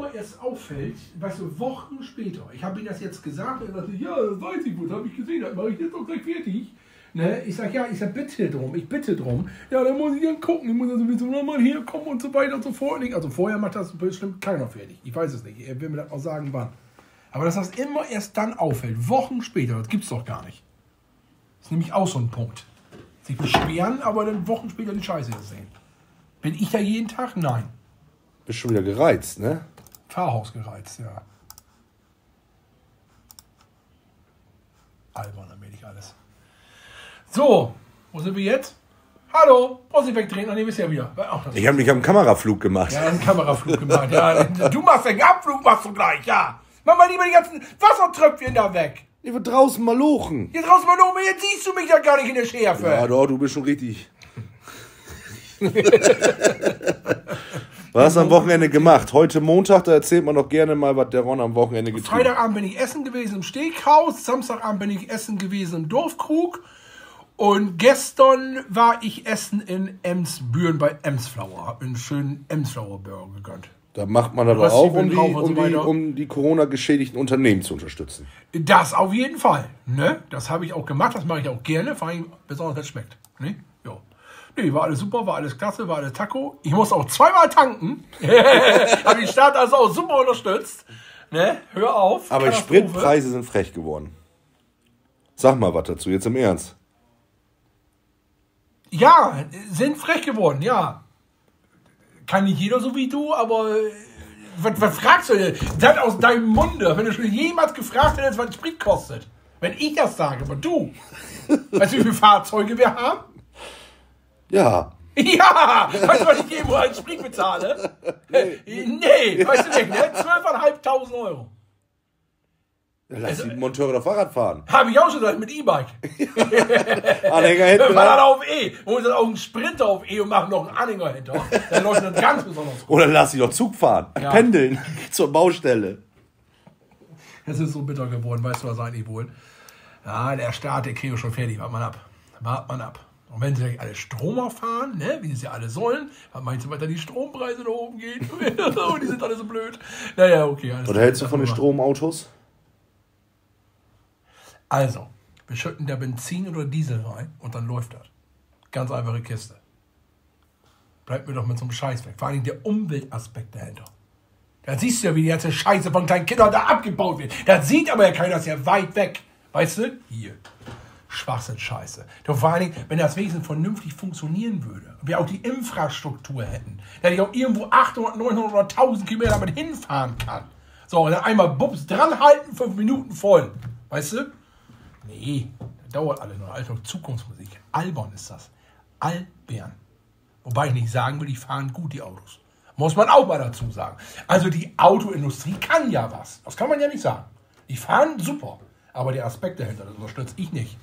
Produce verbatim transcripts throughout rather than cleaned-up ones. immer erst auffällt, weißt du, Wochen später. Ich habe ihm das jetzt gesagt, er sagte, ja, das weiß ich, das habe ich gesehen, das mache ich jetzt doch gleich fertig. Ne? Ich sage, ja, ich sag, bitte drum, ich bitte drum. Ja, dann muss ich dann gucken, ich muss also sowieso nochmal herkommen und so weiter und so fort. Also vorher macht das bestimmt keiner fertig. Ich weiß es nicht, er will mir das auch sagen, wann. Aber dass das immer erst dann auffällt, Wochen später, das gibt es doch gar nicht. Das ist nämlich auch so ein Punkt. Sich beschweren, aber dann Wochen später die Scheiße sehen. Bin ich da jeden Tag? Nein. Bist schon wieder gereizt, ne? Fahrhaus gereizt, ja. Albern, dann will ich alles. So, wo sind wir jetzt? Hallo, brauchst du wegdrehen, dann ist ja wieder. Ach, ich habe mich am Kameraflug gemacht. Ja, einen Kameraflug gemacht, ja. Du machst den Abflug, machst du gleich, ja. Mach mal lieber die ganzen Wassertröpfchen da weg. Ich will draußen mal lochen. Hier draußen mal lochen, jetzt siehst du mich ja gar nicht in der Schärfe. Ja, doch, du bist schon richtig. Was hast du am Wochenende gemacht? Heute Montag, da erzählt man doch gerne mal, was der Ron am Wochenende getrieben hat. Freitagabend bin ich essen gewesen im Steakhaus, Samstagabend bin ich essen gewesen im Dorfkrug und gestern war ich essen in Emsbüren bei Emsflower. Hab einen schönen Emsflower Burger gegönnt. Da macht man das doch auch, um die, um die, um die Corona-geschädigten Unternehmen zu unterstützen. Das auf jeden Fall. Ne? Das habe ich auch gemacht, das mache ich auch gerne, vor allem besonders, wenn es schmeckt. Ne? Nee, war alles super, war alles klasse, war alles Taco. Ich muss auch zweimal tanken. Habe den Staat also auch super unterstützt. Ne? Hör auf. Aber die Spritpreise sind frech geworden. Sag mal was dazu, jetzt im Ernst. Ja, sind frech geworden, ja. Kann nicht jeder so wie du, aber was, was fragst du denn? Das aus deinem Munde, wenn du schon jemals gefragt hättest, was Sprit kostet. Wenn ich das sage, aber du. Weißt du, wie viele Fahrzeuge wir haben? Ja. Ja! Weißt du, was ich eben als Sprit bezahle? Nee. Nee, weißt du nicht, ne? zwölftausendfünfhundert Euro. Ja, lass also, die Monteure doch Fahrrad fahren. Habe ich auch schon gesagt, mit E-Bike. Anhänger hinter. Wir fahren auf E. Holen dann auch einen Sprinter auf E und machen noch einen Anhänger hinter. Dann läuft das ganz besonders gut. Oder lass sie doch Zug fahren. Ja. Pendeln zur Baustelle. Es ist so bitter geworden, weißt du, was eigentlich wohl. Ja, der Staat, der kriegt schon fertig. Wart man ab. Wart man ab. Und wenn sie gleich alle Stromer fahren, ne, wie sie es ja alle sollen, dann meinst du, weil dann die Strompreise nach oben gehen? Und die sind alle so blöd. Naja, okay. Alles. Oder hältst du von den Stromautos? Also, wir schütten da Benzin oder Diesel rein und dann läuft das. Ganz einfache Kiste. Bleibt mir doch mit so einem Scheiß weg. Vor allem der Umweltaspekt dahinter. Da siehst du ja, wie die ganze Scheiße von kleinen Kindern da abgebaut wird. Das sieht aber ja keiner, das ist ja weit weg. Weißt du? Hier. Schwachsinn, Scheiße. Doch vor allen Dingen, wenn das Wesen vernünftig funktionieren würde, wir auch die Infrastruktur hätten, dass ich auch irgendwo achthundert, neunhundert oder tausend Kilometer damit hinfahren kann. So, und dann einmal bups, dranhalten, fünf Minuten voll. Weißt du? Nee, das dauert alles noch. Also Zukunftsmusik. Albern ist das. Albern. Wobei ich nicht sagen will, die fahren gut, die Autos. Muss man auch mal dazu sagen. Also die Autoindustrie kann ja was. Das kann man ja nicht sagen. Die fahren super. Aber der Aspekt dahinter, das unterstütze ich nicht.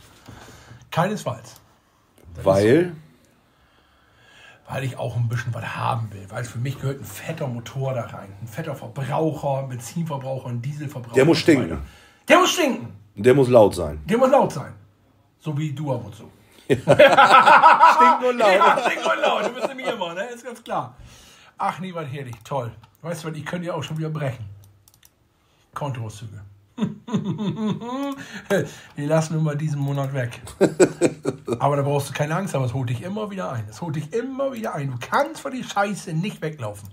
Keinesfalls. Das weil? So, weil ich auch ein bisschen was haben will. Weil für mich gehört ein fetter Motor da rein. Ein fetter Verbraucher, ein Benzinverbraucher, ein Dieselverbraucher. Der muss stinken. Der muss stinken. Der muss laut sein. Der muss laut sein. So wie du ab und zu. Stinkt nur laut. Ja, stinkt nur laut. Du bist nämlich immer, ne? Ist ganz klar. Ach, nee, was herrlich. Toll. Weißt du was, ich könnte ja auch schon wieder brechen. Kontoauszüge. Die lassen wir mal diesen Monat weg. Aber da brauchst du keine Angst haben, es holt dich immer wieder ein. Es holt dich immer wieder ein. Du kannst von die Scheiße nicht weglaufen.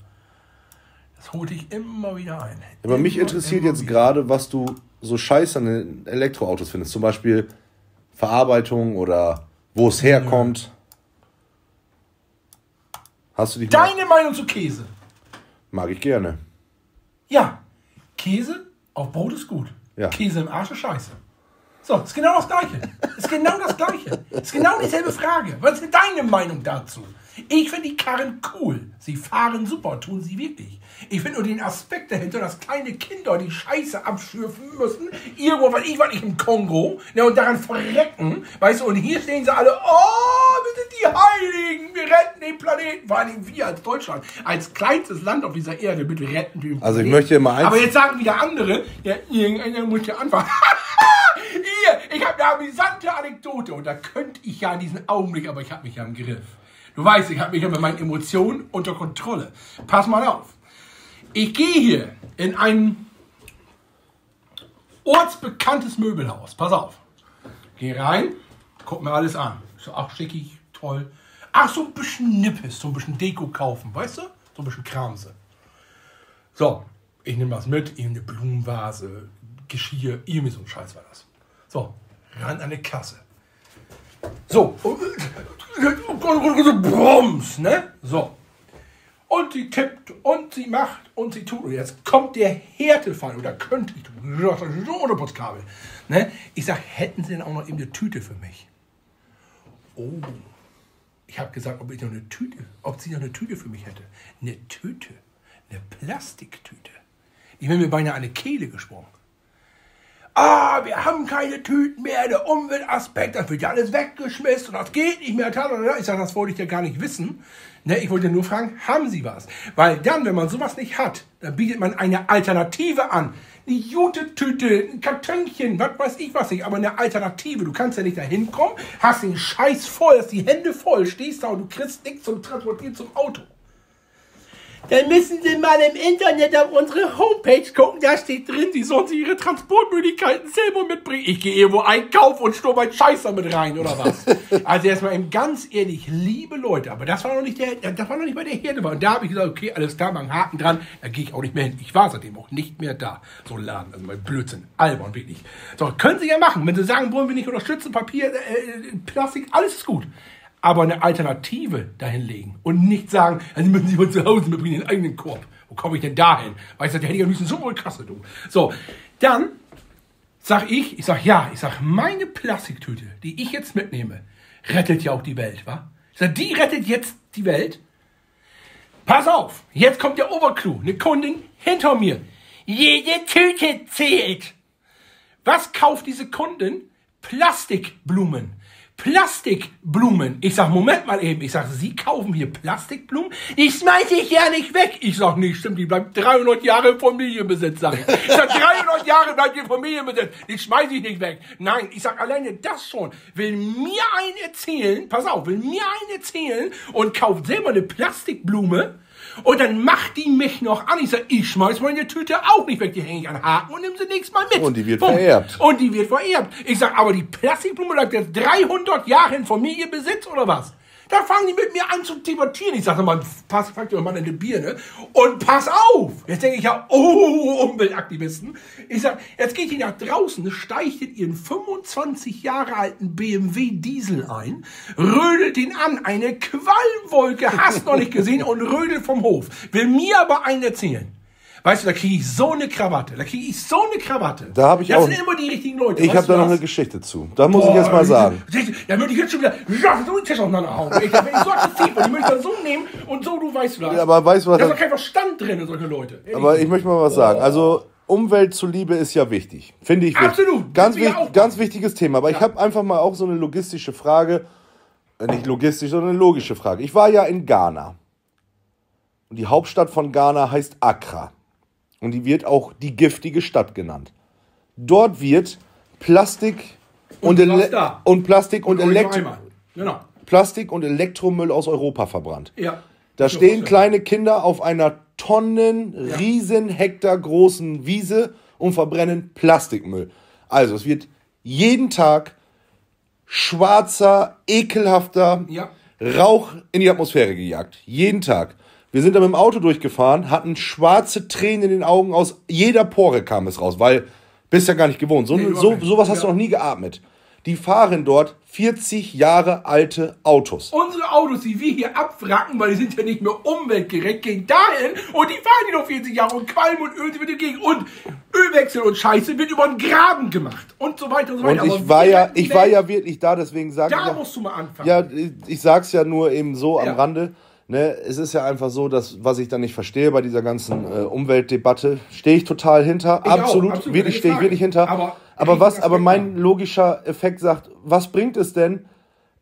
Das holt dich immer wieder ein. Aber immer, mich interessiert jetzt gerade, was du so scheiße an den Elektroautos findest. Zum Beispiel Verarbeitung oder wo es herkommt. Hast du dich Deine mal... Meinung zu Käse? Mag ich gerne. Ja, Käse? Auf Brot ist gut. Ja. Käse im Arsch ist scheiße. So, ist genau das Gleiche. Ist genau das Gleiche. Ist genau dieselbe Frage. Was ist deine Meinung dazu? Ich finde die Karren cool. Sie fahren super, tun sie wirklich. Ich finde nur den Aspekt dahinter, dass kleine Kinder die Scheiße abschürfen müssen. Irgendwo, weil ich war nicht im Kongo. Ne, und daran verrecken. Weißt du, und hier stehen sie alle. Oh, wir sind die Heiligen. Wir retten den Planeten. Vor allem wir als Deutschland. Als kleinstes Land auf dieser Erde. Bitte retten den Planeten. Also ich möchte immer eins. Aber jetzt sagen wieder andere. Ja, irgendeiner muss ja anfangen. Hier, ich habe eine amüsante Anekdote. Und da könnte ich ja in diesem Augenblick, aber ich habe mich ja im Griff. Du weißt, ich habe mich ja mit meinen Emotionen unter Kontrolle. Pass mal auf. Ich gehe hier in ein ortsbekanntes Möbelhaus. Pass auf. Gehe rein, guck mir alles an. So, ach, schickig, toll. Ach, so ein bisschen Nippes, so ein bisschen Deko kaufen, weißt du? So ein bisschen Kramse. So, ich nehme was mit, eben eine Blumenvase, Geschirr, irgendwie so ein Scheiß war das. So, ran an die Kasse. So, Brums, ne? So. Und sie tippt und sie macht und sie tut. Und jetzt kommt der Härtefall. Oder könnte ich tun. So ohne Putzkabel. Ne? Ich sage, hätten sie denn auch noch eben eine Tüte für mich? Oh. Ich habe gesagt, ob ich noch eine Tüte, ob sie noch eine Tüte für mich hätte. Eine Tüte. Eine Plastiktüte. Ich bin mir beinahe an die Kehle gesprungen. Ah, wir haben keine Tüten mehr, der Umweltaspekt, das wird ja alles weggeschmissen und das geht nicht mehr. Ich sage, das wollte ich ja gar nicht wissen. Ne, ich wollte nur fragen, haben Sie was? Weil dann, wenn man sowas nicht hat, dann bietet man eine Alternative an. Eine Jute-Tüte, ein Kartönchen, was weiß ich was nicht, aber eine Alternative. Du kannst ja nicht da hinkommen, hast den Scheiß voll, hast die Hände voll, stehst da und du kriegst nichts zum Transportieren zum Auto. Dann müssen Sie mal im Internet auf unsere Homepage gucken. Da steht drin, Sie sollen sich Ihre Transportmöglichkeiten selber mitbringen. Ich gehe irgendwo einkaufen und stürme meinen Scheiß damit rein, oder was? Also erstmal eben ganz ehrlich, liebe Leute, aber das war noch nicht, der, das war noch nicht bei der Herde. Und da habe ich gesagt, okay, alles klar, mach einen Haken dran. Da gehe ich auch nicht mehr hin. Ich war seitdem auch nicht mehr da. So ein Laden, also mein Blödsinn. Albern, wirklich. So, können Sie ja machen. Wenn Sie sagen, wollen wir nicht unterstützen, Papier, äh, Plastik, alles ist gut. Aber eine Alternative dahin legen und nicht sagen, dann müssen Sie von zu Hause mitbringen, den eigenen Korb. Wo komme ich denn dahin? Weil ich sage, der hätte ja müssen so eine Kasse, du. So, dann sage ich, ich sage ja, ich sage, meine Plastiktüte, die ich jetzt mitnehme, rettet ja auch die Welt, wa? Ich sage, die rettet jetzt die Welt. Pass auf, jetzt kommt der Oberclou, eine Kundin hinter mir. Jede Tüte zählt. Was kauft diese Kundin? Plastikblumen. Plastikblumen. Ich sag, Moment mal eben. Ich sag, Sie kaufen hier Plastikblumen? Die schmeiße ich ja nicht weg. Ich sag, nee, stimmt, die bleibt dreihundert Jahre im Familienbesitz, sag ich. Ich sag, dreihundert Jahre bleibt im Familienbesitz. Die schmeiße ich nicht weg. Nein, ich sag, alleine das schon. Will mir einen erzählen, pass auf, will mir einen erzählen und kauft selber eine Plastikblume und dann macht die mich noch an. Ich sag, ich schmeiß meine Tüte auch nicht weg. Die hänge ich an Haken und nimm sie nächstes Mal mit. Und die wird Punkt. Vererbt. Und die wird vererbt. Ich sag, aber die Plastikblume bleibt jetzt dreihundert Jahre in Familienbesitz oder was? Da fangen die mit mir an zu debattieren. Ich sage mal, pass, pack dir mal eine Birne und pass auf. Jetzt denke ich ja, oh, Umweltaktivisten. Ich sage, jetzt geht die nach draußen, steigt in ihren fünfundzwanzig Jahre alten B M W Diesel ein, rödelt ihn an, eine Qualmwolke, hast noch nicht gesehen und rödelt vom Hof. Will mir aber einen erzählen. Weißt du, da kriege ich so eine Krawatte. Da kriege ich so eine Krawatte. Da habe ich das auch. Das sind immer die richtigen Leute. Ich habe da noch eine Geschichte zu. Da muss Boah, ich jetzt mal sagen. Da würde ich jetzt schon wieder so den Tisch auseinanderhauen. Ich dachte, wenn ich so aktiv bin, die möchte ich dann so nehmen und so, du weißt du das. Ja, aber weißt du was? Da ist doch kein Verstand drin in solche Leute. Ehrlich. Aber ich möchte mal was sagen. Also Umwelt zuliebe ist ja wichtig. Finde ich wichtig. Absolut. Ganz, wich ganz wichtiges Thema. Aber ja. Ich habe einfach mal auch so eine logistische Frage. Nicht logistisch, sondern eine logische Frage. Ich war ja in Ghana. Und die Hauptstadt von Ghana heißt Accra. Und die wird auch die giftige Stadt genannt. Dort wird Plastik und, und, und, Plastik und, und Elekt genau. Plastik und Elektromüll aus Europa verbrannt. Ja. Da ich stehen kleine Kinder auf einer Tonnen, ja. riesen Hektar großen Wiese und verbrennen Plastikmüll. Also es wird jeden Tag schwarzer, ekelhafter ja. Rauch in die Atmosphäre gejagt. Jeden Tag. Wir sind da mit dem Auto durchgefahren, hatten schwarze Tränen in den Augen, aus jeder Pore kam es raus, weil bist ja gar nicht gewohnt. So, nee, so, sowas hast ja. du noch nie geatmet. Die fahren dort vierzig Jahre alte Autos. Unsere Autos, die wir hier abwracken, weil die sind ja nicht mehr umweltgerecht, gehen dahin und die fahren die noch vierzig Jahre und Qualm und Öl wird entgegen und Ölwechsel und Scheiße wird über den Graben gemacht und so weiter und so weiter. Und ich, aber war, ja, ich war ja wirklich da, deswegen sage ich... Da musst du mal anfangen. Ja, ich sag's ja nur eben so am ja. Rande. Ne, es ist ja einfach so, dass, was ich dann nicht verstehe bei dieser ganzen äh, Umweltdebatte, stehe ich total hinter, ich absolut, auch, absolut, wirklich stehe ich wirklich hinter, aber, aber was, aber mein logischer Effekt sagt, was bringt es denn,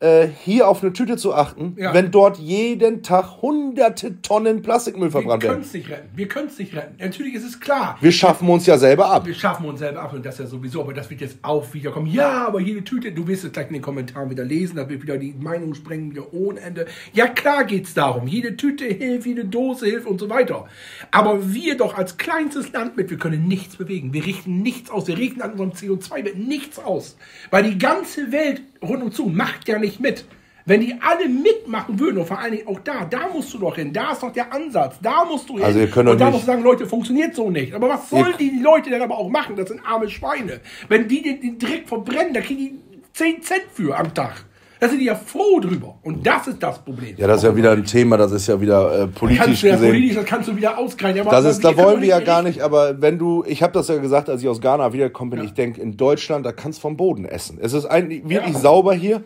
äh, hier auf eine Tüte zu achten, ja, wenn dort jeden Tag hunderte Tonnen Plastikmüll verbrannt werden. Wir können es nicht retten. Wir können es nicht retten. Natürlich ist es klar. Wir schaffen uns ja selber ab. Wir schaffen uns selber ab und das ja sowieso. Aber das wird jetzt auch wieder kommen. Ja, aber jede Tüte, du wirst es gleich in den Kommentaren wieder lesen, da wird wieder die Meinung sprengen, wieder ohne Ende. Ja, klar geht es darum. Jede Tüte hilft, jede Dose hilft und so weiter. Aber wir doch als kleinstes Land mit, wir können nichts bewegen. Wir richten nichts aus. Wir richten an unserem C O zwei mit nichts aus. Weil die ganze Welt rundum zu macht ja nicht mit. Wenn die alle mitmachen würden, und vor allen Dingen auch da, da musst du doch hin, da ist doch der Ansatz, da musst du hin. Also ihr könnt und da musst du sagen, Leute, funktioniert so nicht. Aber was sollen die Leute denn aber auch machen? Das sind arme Schweine. Wenn die den, den Dreck verbrennen, da kriegen die zehn Cent für am Tag. Da sind die ja froh drüber. Und das ist das Problem. Ja, das ist ja wieder ein Thema, das ist ja wieder äh, politisch gesehen. Politisch, das kannst du wieder ausgreifen. Das ist, da wollen wir ja gar nicht, aber wenn du, ich habe das ja gesagt, als ich aus Ghana wiedergekommen bin, ja, ich denke, in Deutschland, da kannst du vom Boden essen. Es ist eigentlich wirklich ja. sauber hier.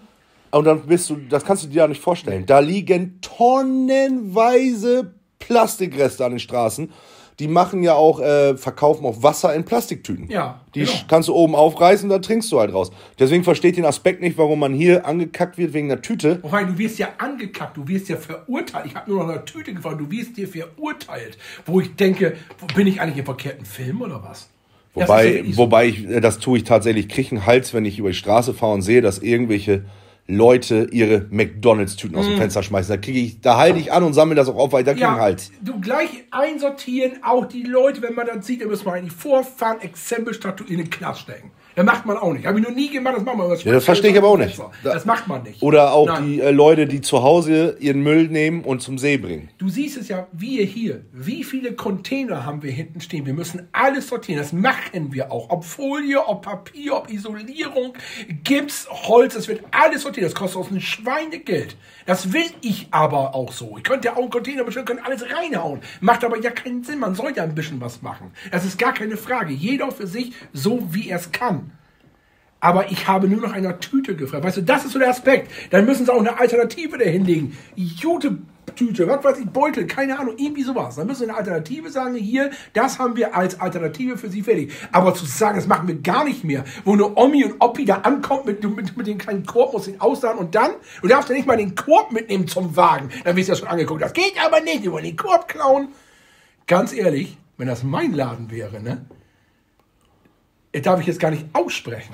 Und dann bist du, das kannst du dir ja nicht vorstellen. Da liegen tonnenweise Plastikreste an den Straßen. Die machen ja auch, äh, verkaufen auch Wasser in Plastiktüten. Ja, die genau. kannst du oben aufreißen, dann trinkst du halt raus. Deswegen verstehe ich den Aspekt nicht, warum man hier angekackt wird wegen einer Tüte. Oh, weil du wirst ja angekackt, du wirst ja verurteilt. Ich habe nur noch eine Tüte gefragt, du wirst dir verurteilt. Wo ich denke, bin ich eigentlich im verkehrten Film oder was? Wobei, ja wobei ich, das tue ich tatsächlich, kriege einen Hals, wenn ich über die Straße fahre und sehe, dass irgendwelche Leute ihre McDonalds-Tüten aus dem mm. Fenster schmeißen. Da kriege ich, da halte ich an und sammle das auch auf, weil da kriege ich halt. Du gleich einsortieren, auch die Leute, wenn man dann sieht, da müssen wir eigentlich vorfahren, Exempel statuieren, in den Knast stecken. Das macht man auch nicht. Habe ich noch nie gemacht, das machen wir. Das, ja, das verstehe ich aber auch nicht. Das macht man nicht. Oder auch Nein. die äh, Leute, die zu Hause ihren Müll nehmen und zum See bringen. Du siehst es ja, wir hier, wie viele Container haben wir hinten stehen. Wir müssen alles sortieren. Das machen wir auch. Ob Folie, ob Papier, ob Isolierung, Gips, Holz, das wird alles sortiert. Das kostet uns ein Schweinegeld. Das will ich aber auch so. Ich könnte ja auch einen Container bestellen, können alles reinhauen. Macht aber ja keinen Sinn. Man soll ja ein bisschen was machen. Das ist gar keine Frage. Jeder für sich, so wie er es kann. Aber ich habe nur noch einer Tüte gefragt. Weißt du, das ist so der Aspekt. Dann müssen sie auch eine Alternative dahinlegen. Jute-Tüte, was weiß ich, Beutel, keine Ahnung, irgendwie sowas. Dann müssen sie eine Alternative sagen, hier, das haben wir als Alternative für sie fertig. Aber zu sagen, das machen wir gar nicht mehr, wo eine Omi und Oppi da ankommt mit, mit, mit dem kleinen Korb, muss den ausladen und dann, du darfst ja nicht mal den Korb mitnehmen zum Wagen. Dann wirst du ja schon angeguckt. Das geht aber nicht, die wollen den Korb klauen. Ganz ehrlich, wenn das mein Laden wäre, ne? Darf ich jetzt gar nicht aussprechen.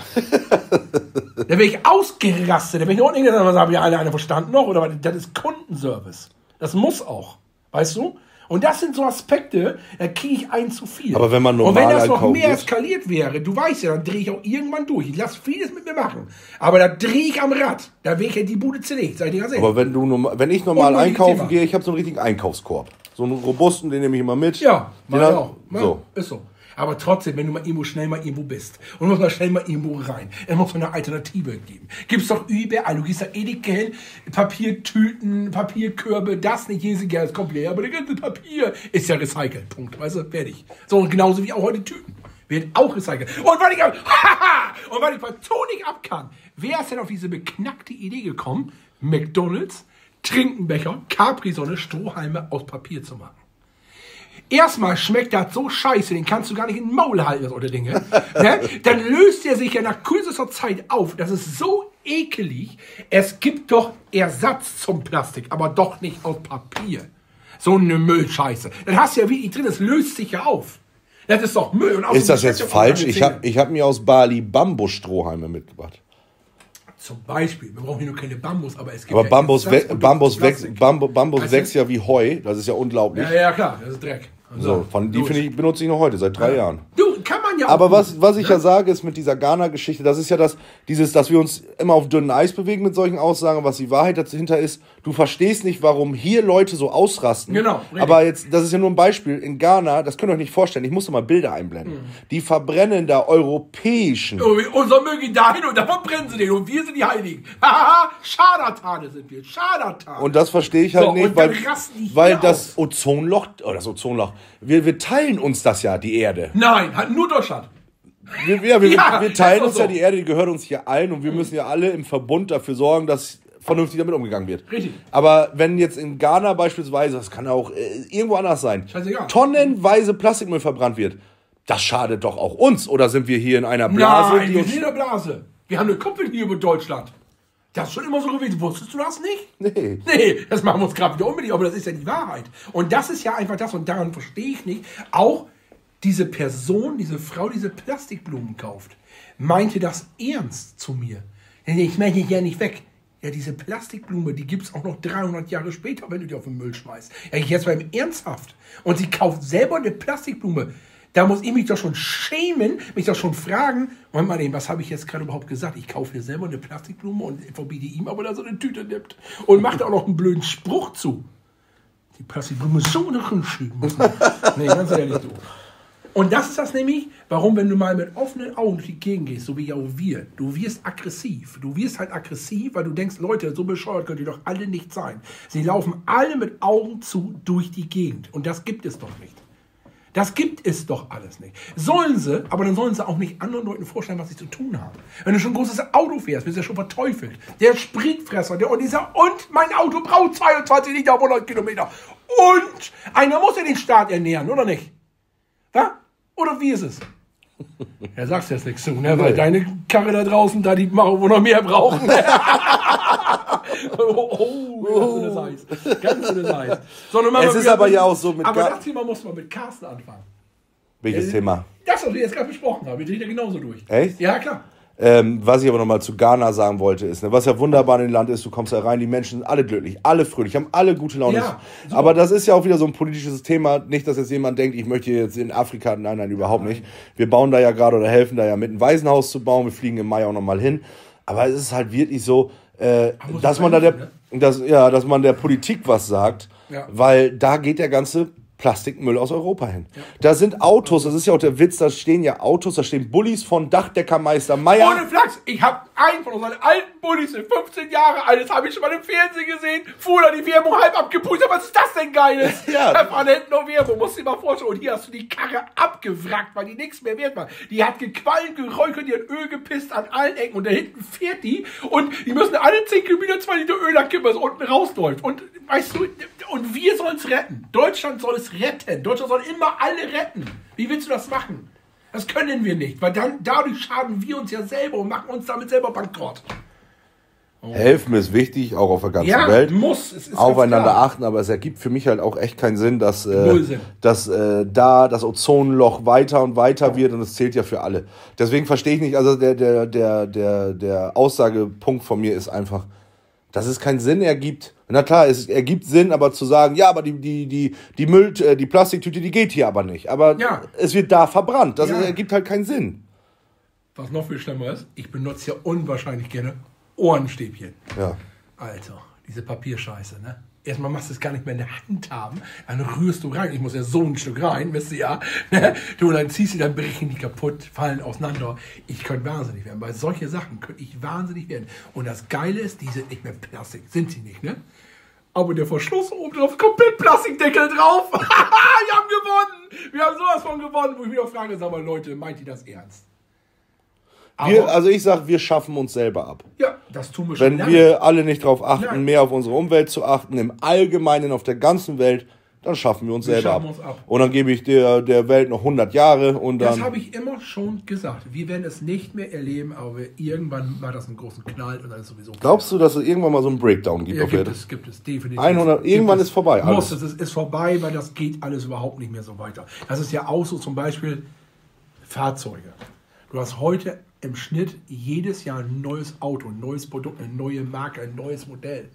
Da bin ich ausgerastet. Da bin ich noch nicht gesagt, was haben ja alle einer verstanden noch? Oder das ist Kundenservice. Das muss auch. Weißt du? Und das sind so Aspekte, da kriege ich einen zu viel. Aber wenn man normal Und wenn das noch mehr eskaliert wäre, du weißt ja, dann drehe ich auch irgendwann durch. Ich lasse vieles mit mir machen. Aber da drehe ich am Rad. Da will ich ja die Bude zerlegt. Seid ihr Aber wenn, du, wenn ich normal einkaufen gehe, ich habe so einen richtigen Einkaufskorb. So einen robusten, den nehme ich immer mit. Ja, den auch. So. Ist so. Aber trotzdem, wenn du mal irgendwo schnell mal irgendwo bist und musst mal schnell mal irgendwo rein, dann muss man eine Alternative geben. Gibt's doch überall. Du gehst da Edeka hin, Papiertüten, Papierkörbe, das nicht, jedes Jahr, das kommt leer, aber das ganze Papier ist ja recycelt. Punkt. Weißt du, fertig. So, und genauso wie auch heute Tüten. Wird auch recycelt. Und weil ich, haha, und weil ich bei Tonic ab kann, wer ist denn auf diese beknackte Idee gekommen, McDonalds, Trinkenbecher, Capri-Sonne, Strohhalme aus Papier zu machen? Erstmal schmeckt das so scheiße, den kannst du gar nicht in den Maul halten, das oder Dinge. Ne? Dann löst er sich ja nach kürzester Zeit auf. Das ist so ekelig. Es gibt doch Ersatz zum Plastik, aber doch nicht aus Papier. So eine Müllscheiße. Dann hast du ja wirklich drin, das löst sich ja auf. Das ist doch Müll. Und ist das jetzt falsch? Ich habe ich hab mir aus Bali Bambusstrohhalme mitgebracht. Zum Beispiel, wir brauchen hier nur keine Bambus, aber es gibt aber ja Bambus, we Bambus, wächst, Bambus, Bambus wächst ja wie Heu, das ist ja unglaublich. Ja, ja klar, das ist Dreck. Also, so, von, die finde ich, benutze ich noch heute, seit drei ja. Jahren. Du, kann man ja auch. Aber was, was ich ja, ja sage, ist mit dieser Ghana-Geschichte, das ist ja das, dieses, dass wir uns immer auf dünnem Eis bewegen mit solchen Aussagen, was die Wahrheit dahinter ist. Du verstehst nicht, warum hier Leute so ausrasten. Genau. Richtig. Aber jetzt, das ist ja nur ein Beispiel. In Ghana, das könnt ihr euch nicht vorstellen, ich musste mal Bilder einblenden. Mhm. Die verbrennen da europäischen. Oh, unser Müll geht dahin und da verbrennen sie den und wir sind die Heiligen. Haha, Scharlatane sind wir, Scharlatane. Und das verstehe ich halt so, nicht, weil, weil das Ozonloch, oh, das Ozonloch, Wir, wir teilen uns das ja, die Erde. Nein, nur Deutschland. Wir, wir, wir, ja, wir teilen uns so. ja die Erde, die gehört uns hier allen und wir mhm. müssen ja alle im Verbund dafür sorgen, dass vernünftig damit umgegangen wird. Richtig. Aber wenn jetzt in Ghana beispielsweise, das kann auch äh, irgendwo anders sein, Scheißegal. tonnenweise Plastikmüll verbrannt wird, das schadet doch auch uns. Oder sind wir hier in einer Blase? Nein, wir sind in einer Blase. Wir haben eine Kuppel hier über Deutschland. Das ist schon immer so gewesen. Wusstest du das nicht? Nee. Nee, das machen wir uns gerade wieder unbedingt, aber das ist ja die Wahrheit. Und das ist ja einfach das, und daran verstehe ich nicht. Auch diese Person, diese Frau, diese Plastikblumen kauft, meinte das ernst zu mir. Ich meine ja nicht weg. Ja, diese Plastikblume, die gibt es auch noch dreihundert Jahre später, wenn du die auf den Müll schmeißt. Ja, ich jetzt mal im Ernsthaft. Und sie kauft selber eine Plastikblume. Da muss ich mich doch schon schämen, mich doch schon fragen, Moment mal, was habe ich jetzt gerade überhaupt gesagt? Ich kaufe hier selber eine Plastikblume und verbiete ihm, aber da so eine Tüte nimmt. Und macht auch noch einen blöden Spruch zu. Die Plastikblume ist so nach hinten. Nee, ganz ehrlich so. Und das ist das nämlich, warum, wenn du mal mit offenen Augen durch die Gegend gehst, so wie auch wir, du wirst aggressiv. Du wirst halt aggressiv, weil du denkst, Leute, so bescheuert könnt ihr doch alle nicht sein. Sie laufen alle mit Augen zu durch die Gegend. Und das gibt es doch nicht. Das gibt es doch alles nicht. Sollen sie, aber dann sollen sie auch nicht anderen Leuten vorstellen, was sie zu tun haben. Wenn du schon ein großes Auto fährst, wirst du ja schon verteufelt. Der Spritfresser, der und dieser, und mein Auto braucht zweiundzwanzig Liter pro hundert Kilometer. Und einer muss ja den Staat ernähren, oder nicht? Ja? Oder wie ist es? Er sagt jetzt nichts zu, ne? Weil deine Karre da draußen, da die machen, wo noch mehr brauchen. Oh, oh, das heißt. Ganz schönes Eis. So, es ist aber ja auch so mit. Aber das Thema muss man mit Carsten anfangen. Welches äh, Thema? Das, was wir jetzt gerade besprochen haben. Wir drehen ja genauso durch. Echt? Ja, klar. Ähm, was ich aber nochmal zu Ghana sagen wollte, ist, ne, was ja wunderbar in dem Land ist, du kommst da rein, die Menschen sind alle glücklich, alle fröhlich, haben alle gute Laune. Ja, aber das ist ja auch wieder so ein politisches Thema. Nicht, dass jetzt jemand denkt, ich möchte jetzt in Afrika, nein, nein, überhaupt nicht. Wir bauen da ja gerade oder helfen da ja mit, ein Waisenhaus zu bauen. Wir fliegen im Mai auch nochmal hin. Aber es ist halt wirklich so, Äh, dass man da der, dass, ja, dass man der Politik was sagt, ja. Weil da geht der ganze Plastikmüll aus Europa hin. Ja. Da sind Autos, das ist ja auch der Witz, da stehen ja Autos, da stehen Bullis von Dachdeckermeister Meier. Ohne Flachs, ich habe einen von unseren alten Bullis, fünfzehn Jahre alt, das habe ich schon mal im Fernsehen gesehen, fuhr da die Werbung halb abgepustet, was ist das denn Geiles? Ja. Da war hinten noch Werbung, musst dir mal vorstellen, und hier hast du die Karre abgewrackt, weil die nichts mehr wert war. Die hat gequalmt, geräuchert, die hat Öl gepisst an allen Ecken und da hinten fährt die und die müssen alle zehn Kilometer zwei Liter Öl abkippen, was unten rausläuft. Und weißt du, und wir sollen es retten. Deutschland soll es retten. Deutschland soll immer alle retten. Wie willst du das machen? Das können wir nicht, weil dann dadurch schaden wir uns ja selber und machen uns damit selber bankrott. Oh. Helfen ist wichtig, auch auf der ganzen ja, Welt. Muss. Es ist aufeinander achten, aber es ergibt für mich halt auch echt keinen Sinn, dass, äh, Sinn. dass äh, da das Ozonloch weiter und weiter wird und es zählt ja für alle. Deswegen verstehe ich nicht, also der, der, der, der, der Aussagepunkt von mir ist einfach, dass es keinen Sinn ergibt. Na klar, es ergibt Sinn, aber zu sagen, ja, aber die, die, die, die Müll, die Plastiktüte, die geht hier aber nicht. Aber ja. Es wird da verbrannt. Das ja. ergibt halt keinen Sinn. Was noch viel schlimmer ist, ich benutze ja unwahrscheinlich gerne Ohrenstäbchen. Ja. Alter, diese Papierscheiße, ne? Erstmal machst du es gar nicht mehr in der Hand haben, dann rührst du rein. Ich muss ja so ein Stück rein, wisst ihr ja. Du, dann ziehst du, dann brechen die kaputt, fallen auseinander. Ich könnte wahnsinnig werden. Bei solchen Sachen könnte ich wahnsinnig werden. Und das Geile ist, die sind nicht mehr Plastik. Sind sie nicht, ne? Aber der Verschluss oben drauf, komplett Plastikdeckel drauf. Wir haben gewonnen. Wir haben sowas von gewonnen. Wo ich mich auch frage, sag mal, Leute, meint ihr das ernst? Wir, also ich sag, wir schaffen uns selber ab. Ja, das tun wir schon. Wenn wir alle nicht darauf achten, Nein. mehr auf unsere Umwelt zu achten, im Allgemeinen auf der ganzen Welt, dann schaffen wir uns wir selber ab. Uns ab. Und dann gebe ich der, der Welt noch hundert Jahre. Und dann das habe ich immer schon gesagt. Wir werden es nicht mehr erleben, aber irgendwann war das einen großen Knall und dann ist sowieso. Glaubst du, dass es irgendwann mal so einen Breakdown gibt? Ja, gibt es, gibt es, definitiv. hundert, irgendwann ist vorbei. Alles. Muss, es ist vorbei, weil das geht alles überhaupt nicht mehr so weiter. Das ist ja auch so zum Beispiel Fahrzeuge. Du hast heute im Schnitt jedes Jahr ein neues Auto, ein neues Produkt, eine neue Marke, ein neues Modell.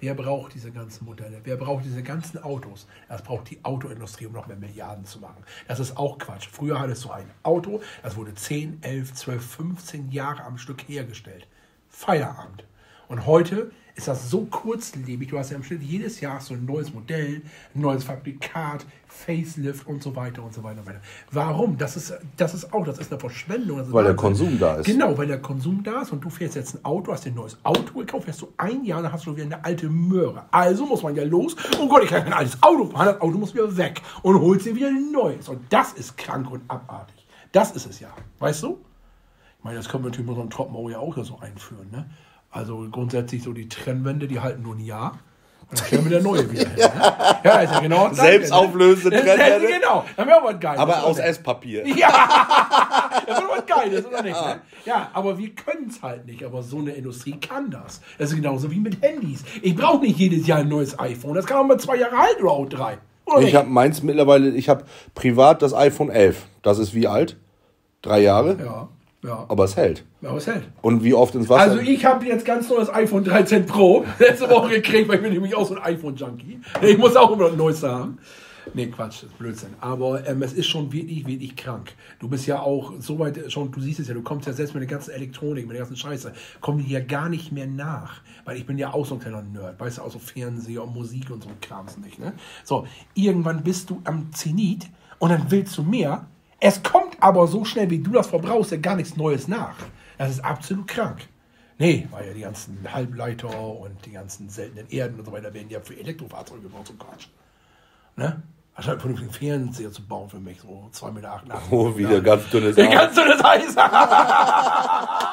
Wer braucht diese ganzen Modelle? Wer braucht diese ganzen Autos? Das braucht die Autoindustrie, um noch mehr Milliarden zu machen. Das ist auch Quatsch. Früher hattest du ein Auto, das wurde zehn, elf, zwölf, fünfzehn Jahre am Stück hergestellt. Feierabend. Und heute ist das so kurzlebig. Du hast ja im Schnitt jedes Jahr so ein neues Modell, ein neues Fabrikat, Facelift und so weiter und so weiter und so weiter. Warum? Das ist, das ist auch, das ist eine Verschwendung. Das ist weil der Konsum da ist. Genau, weil der Konsum da ist und du fährst jetzt ein Auto, hast dir ein neues Auto gekauft, fährst du ein Jahr, dann hast du wieder eine alte Möhre. Also muss man ja los. Oh Gott, ich kann kein altes Auto fahren, das Auto muss wieder weg und holst dir wieder ein neues. Und das ist krank und abartig. Das ist es ja. Weißt du? Ich meine, das können wir natürlich mit so einem Trockenbau ja auch so einführen, ne? Also grundsätzlich so die Trennwände, die halten nur ein Jahr. Und dann können wir wieder neue wieder. Ja, ja, ist ja genau das. Selbstauflösende Trennwände. Genau, dann wäre aber geil. Aber aus Esspapier. Ja, das wäre was Geiles, oder nicht? Ne? Ja, aber wir können es halt nicht. Aber so eine Industrie kann das. Das ist genauso wie mit Handys. Ich brauche nicht jedes Jahr ein neues iPhone. Das kann man mal zwei Jahre alt oder auch drei. Oder ich habe meins mittlerweile, ich habe privat das iPhone elf. Das ist wie alt? Drei Jahre? Ja. Ja. Aber es hält. Ja, aber es hält. Und wie oft ins Wasser? Also ich habe jetzt ganz neues iPhone dreizehn Pro letzte Woche gekriegt, weil ich bin nämlich auch so ein iPhone-Junkie. Ich muss auch immer ein neues haben. Nee, Quatsch, das ist Blödsinn. Aber ähm, es ist schon wirklich, wirklich krank. Du bist ja auch so weit schon, du siehst es ja, du kommst ja selbst mit der ganzen Elektronik, mit der ganzen Scheiße, kommen die ja gar nicht mehr nach. Weil ich bin ja auch so ein kleiner Nerd, weißt du, auch so Fernseher und Musik und so ein Krams nicht. Ne? So, irgendwann bist du am Zenit und dann willst du mehr. Es kommt aber so schnell, wie du das verbrauchst, ja gar nichts Neues nach. Das ist absolut krank. Nee, weil ja die ganzen Halbleiter und die ganzen seltenen Erden und so weiter werden ja für Elektrofahrzeuge gebraucht, so Quatsch. Ne? Anstatt also vernünftigen Fernseher zu bauen für mich, so zwei Meter acht. Oh, wieder ganz dünnes Eis. Ganz dünnes Eis.